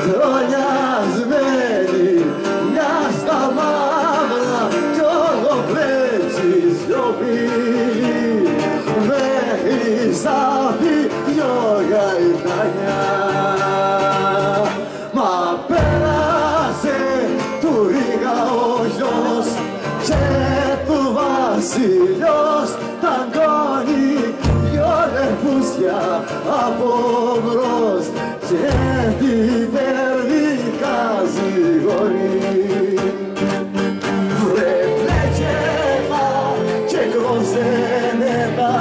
χρονιασμένη, μια στα μαύρα κι όλο πέσει σιωπή, μέχρι σαν δυο γαϊτανιά. Μα πέρασε του Ρίγα ο γιος και του βασιλιός ταγκώνει δυο νεφούσια από μπρος και την περδικά ζυγορεί. Βρε πλέκεμα και κροσένεμα,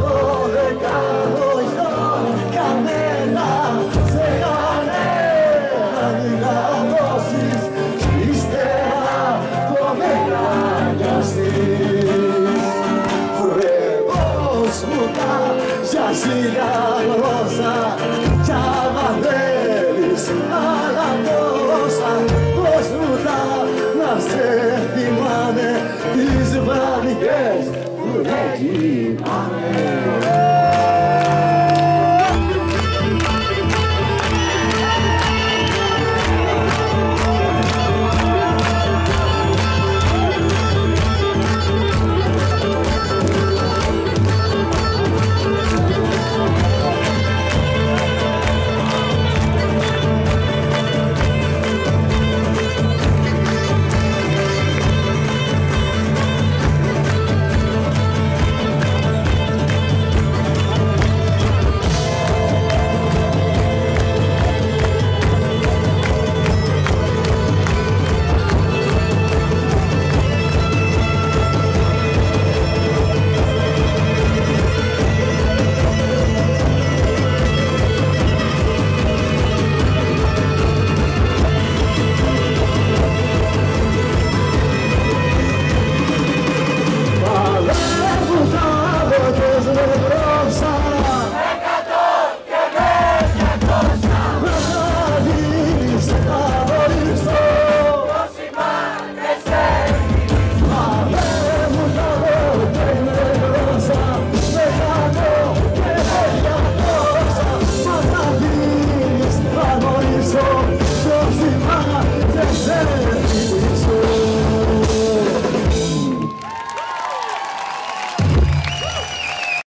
δωδεκάδο γιον κανένα, σε κανένα μην αδώσεις, ύστερα το μεγανιαστείς. Βρε πώς μου τα γιαζίλια ρόζα, αλλά τόσα πως μου τα να σε θυμάνε τις βραδιές που δεν κοιμάνε. Hey!